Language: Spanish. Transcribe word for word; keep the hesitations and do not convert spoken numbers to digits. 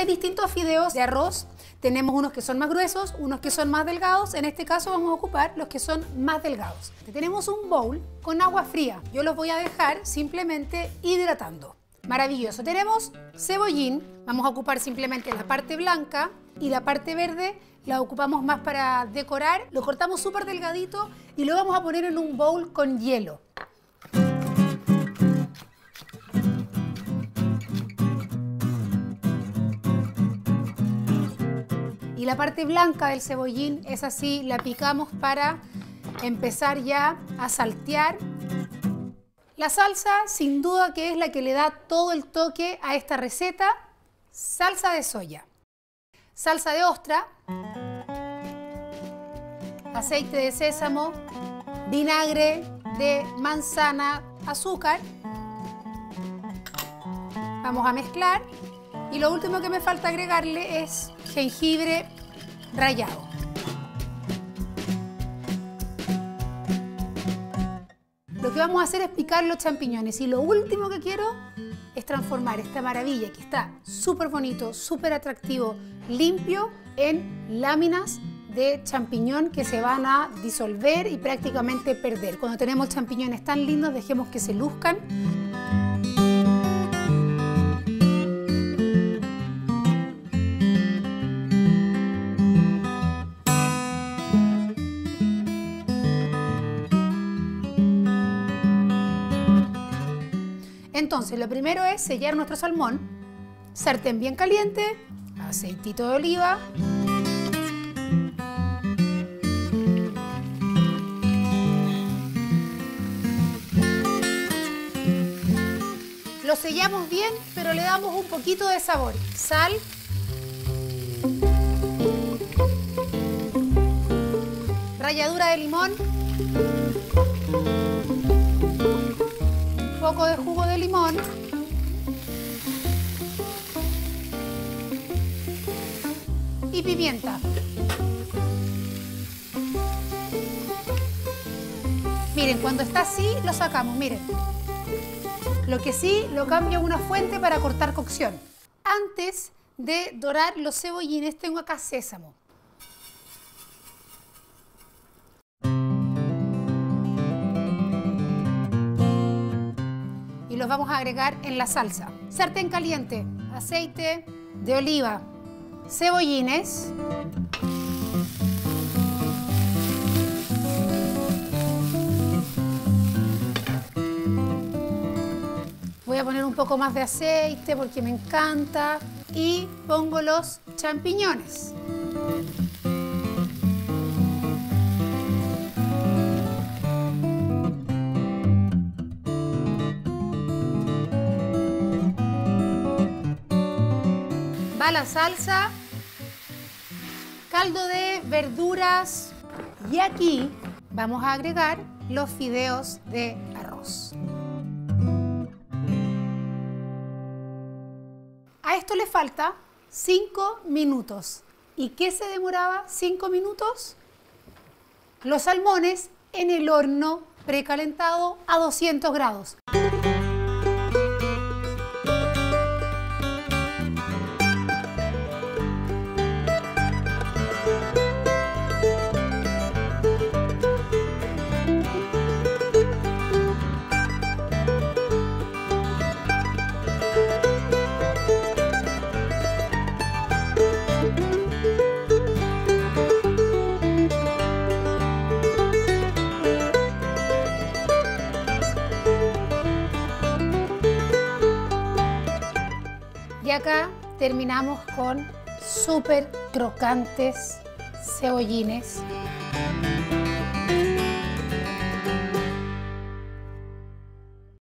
Hay distintos fideos de arroz. Tenemos unos que son más gruesos, unos que son más delgados. En este caso vamos a ocupar los que son más delgados. Tenemos un bowl con agua fría. Yo los voy a dejar simplemente hidratando. Maravilloso. Tenemos cebollín. Vamos a ocupar simplemente la parte blanca y la parte verde la ocupamos más para decorar. Lo cortamos súper delgadito y lo vamos a poner en un bowl con hielo. Y la parte blanca del cebollín es así, la picamos para empezar ya a saltear. La salsa, sin duda que es la que le da todo el toque a esta receta. Salsa de soya, salsa de ostra, aceite de sésamo, vinagre de manzana, azúcar. Vamos a mezclar. Y lo último que me falta agregarle es jengibre rallado. Lo que vamos a hacer es picar los champiñones y lo último que quiero es transformar esta maravilla que está súper bonito, súper atractivo, limpio, en láminas de champiñón que se van a disolver y prácticamente perder. Cuando tenemos champiñones tan lindos, dejemos que se luzcan. Entonces, lo primero es sellar nuestro salmón, sartén bien caliente, aceitito de oliva, lo sellamos bien, pero le damos un poquito de sabor, sal, ralladura de limón, un poco de jugo de limón, y pimienta. Miren, cuando está así lo sacamos, miren. Lo que sí, lo cambio a una fuente para cortar cocción. Antes de dorar los cebollines tengo acá sésamo. Los vamos a agregar en la salsa. Sartén caliente, aceite de oliva, cebollines, voy a poner un poco más de aceite porque me encanta y pongo los champiñones. Va la salsa, caldo de verduras y aquí vamos a agregar los fideos de arroz. A esto le falta cinco minutos. ¿Y qué se demoraba cinco minutos? Los salmones en el horno precalentado a doscientos grados. Y acá terminamos con súper crocantes cebollines.